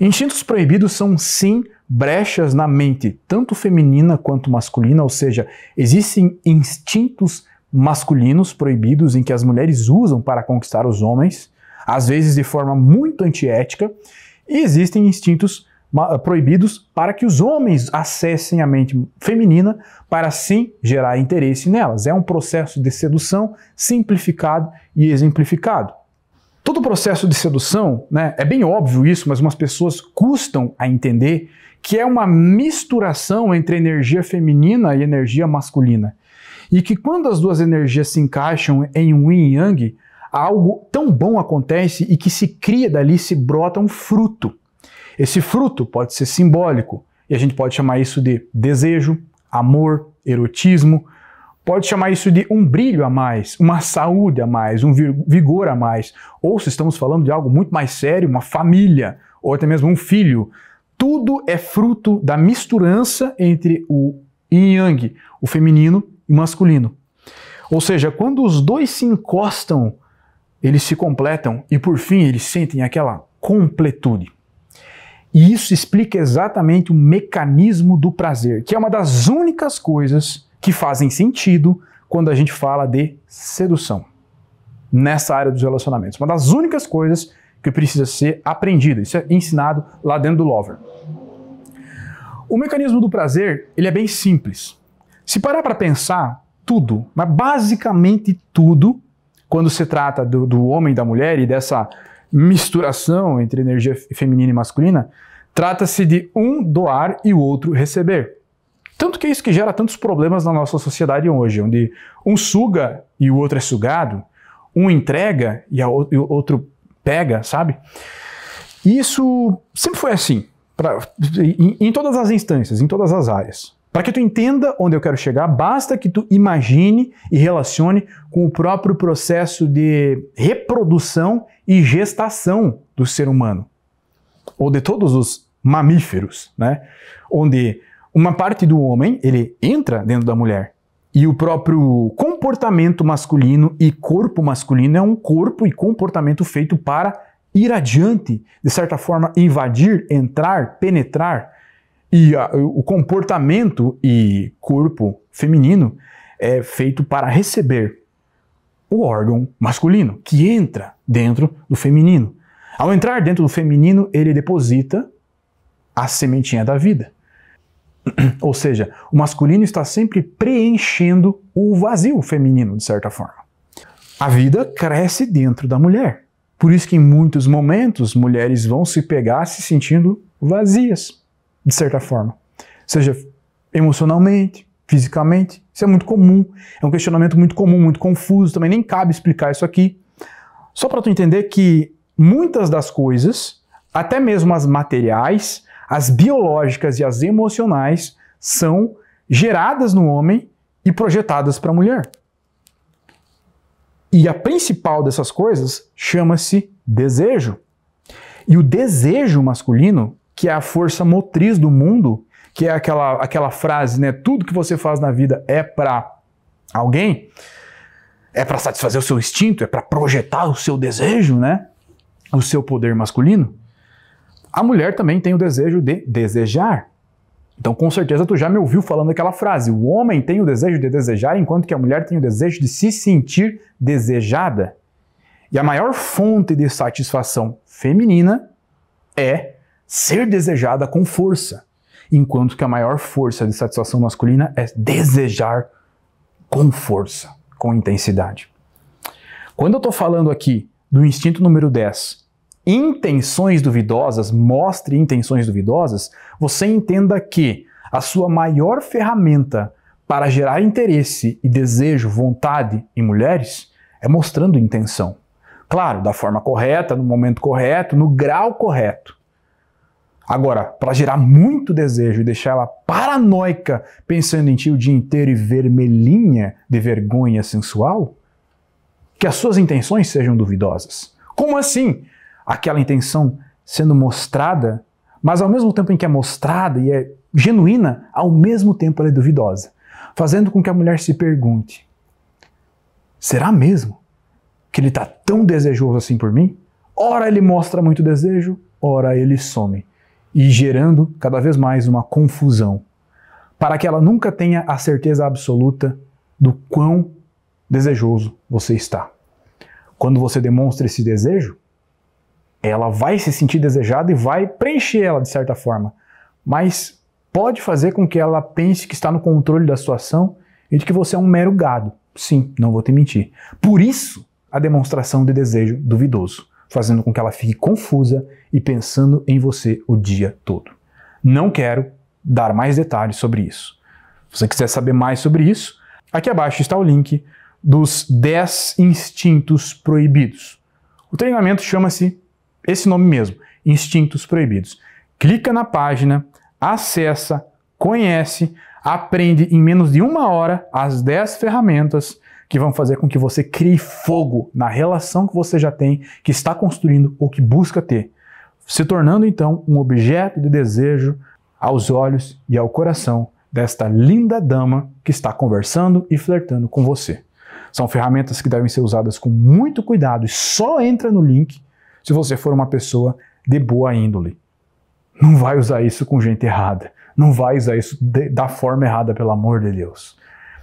Instintos proibidos são, sim, brechas na mente, tanto feminina quanto masculina, ou seja, existem instintos masculinos proibidos em que as mulheres usam para conquistar os homens, às vezes de forma muito antiética, e existem instintos proibidos para que os homens acessem a mente feminina para, sim, gerar interesse nelas. É um processo de sedução simplificado e exemplificado. Todo processo de sedução, né, é bem óbvio isso, mas umas pessoas custam a entender que é uma misturação entre energia feminina e energia masculina. E que quando as duas energias se encaixam em um yin e yang, algo tão bom acontece e que se cria dali, se brota um fruto. Esse fruto pode ser simbólico, e a gente pode chamar isso de desejo, amor, erotismo, pode chamar isso de um brilho a mais, uma saúde a mais, um vigor a mais, ou se estamos falando de algo muito mais sério, uma família, ou até mesmo um filho. Tudo é fruto da misturança entre o yin e yang, o feminino e o masculino. Ou seja, quando os dois se encostam, eles se completam e, por fim, eles sentem aquela completude. E isso explica exatamente o mecanismo do prazer, que é uma das únicas coisas que fazem sentido quando a gente fala de sedução nessa área dos relacionamentos. Uma das únicas coisas que precisa ser aprendida, isso é ensinado lá dentro do Lover. O mecanismo do prazer, ele é bem simples. Se parar para pensar, tudo, mas basicamente tudo, quando se trata do homem e da mulher e dessa misturação entre energia feminina e masculina, trata-se de um doar e o outro receber. Tanto que é isso que gera tantos problemas na nossa sociedade hoje, onde um suga e o outro é sugado, um entrega e o outro pega, sabe? Isso sempre foi assim, em todas as instâncias, em todas as áreas. Para que tu entenda onde eu quero chegar, basta que tu imagine e relacione com o próprio processo de reprodução e gestação do ser humano, ou de todos os mamíferos, né? Onde uma parte do homem, ele entra dentro da mulher, e o próprio comportamento masculino e corpo masculino é um corpo e comportamento feito para ir adiante, de certa forma invadir, entrar, penetrar. E o comportamento e corpo feminino é feito para receber o órgão masculino, que entra dentro do feminino. Ao entrar dentro do feminino, ele deposita a sementinha da vida. Ou seja, o masculino está sempre preenchendo o vazio feminino, de certa forma. A vida cresce dentro da mulher. Por isso que em muitos momentos, mulheres vão se pegar se sentindo vazias, de certa forma, seja emocionalmente, fisicamente. Isso é muito comum, é um questionamento muito comum, muito confuso, também nem cabe explicar isso aqui. Só para tu entender que muitas das coisas, até mesmo as materiais, as biológicas e as emocionais, são geradas no homem e projetadas para a mulher. E a principal dessas coisas chama-se desejo. E o desejo masculino, que é a força motriz do mundo, que é aquela frase, né? Tudo que você faz na vida é para alguém, é para satisfazer o seu instinto, é para projetar o seu desejo, né? O seu poder masculino. A mulher também tem o desejo de desejar. Então, com certeza, tu já me ouviu falando aquela frase. O homem tem o desejo de desejar, enquanto que a mulher tem o desejo de se sentir desejada. E a maior fonte de satisfação feminina é ser desejada com força, enquanto que a maior força de satisfação masculina é desejar com força, com intensidade. Quando eu estou falando aqui do instinto número 10, intenções duvidosas, mostre intenções duvidosas, você entenda que a sua maior ferramenta para gerar interesse e desejo, vontade em mulheres, é mostrando intenção. Claro, da forma correta, no momento correto, no grau correto. Agora, para gerar muito desejo e deixar ela paranoica, pensando em ti o dia inteiro e vermelhinha de vergonha sensual, que as suas intenções sejam duvidosas. Como assim? Aquela intenção sendo mostrada, mas ao mesmo tempo em que é mostrada e é genuína, ao mesmo tempo ela é duvidosa, fazendo com que a mulher se pergunte: será mesmo que ele está tão desejoso assim por mim? Ora ele mostra muito desejo, ora ele some, e gerando cada vez mais uma confusão, para que ela nunca tenha a certeza absoluta do quão desejoso você está. Quando você demonstra esse desejo, ela vai se sentir desejada e vai preencher ela de certa forma, mas pode fazer com que ela pense que está no controle da situação e de que você é um mero gado. Sim, não vou te mentir. Por isso, a demonstração de desejo duvidoso, fazendo com que ela fique confusa e pensando em você o dia todo. Não quero dar mais detalhes sobre isso. Se você quiser saber mais sobre isso, aqui abaixo está o link dos 10 instintos proibidos. O treinamento chama-se esse nome mesmo, Instintos Proibidos. Clica na página, acessa, conhece, aprende em menos de 1 hora as 10 ferramentas que vão fazer com que você crie fogo na relação que você já tem, que está construindo ou que busca ter, se tornando então um objeto de desejo aos olhos e ao coração desta linda dama que está conversando e flertando com você. São ferramentas que devem ser usadas com muito cuidado e só entra no link se você for uma pessoa de boa índole. Não vai usar isso com gente errada. Não vai usar isso da forma errada, pelo amor de Deus.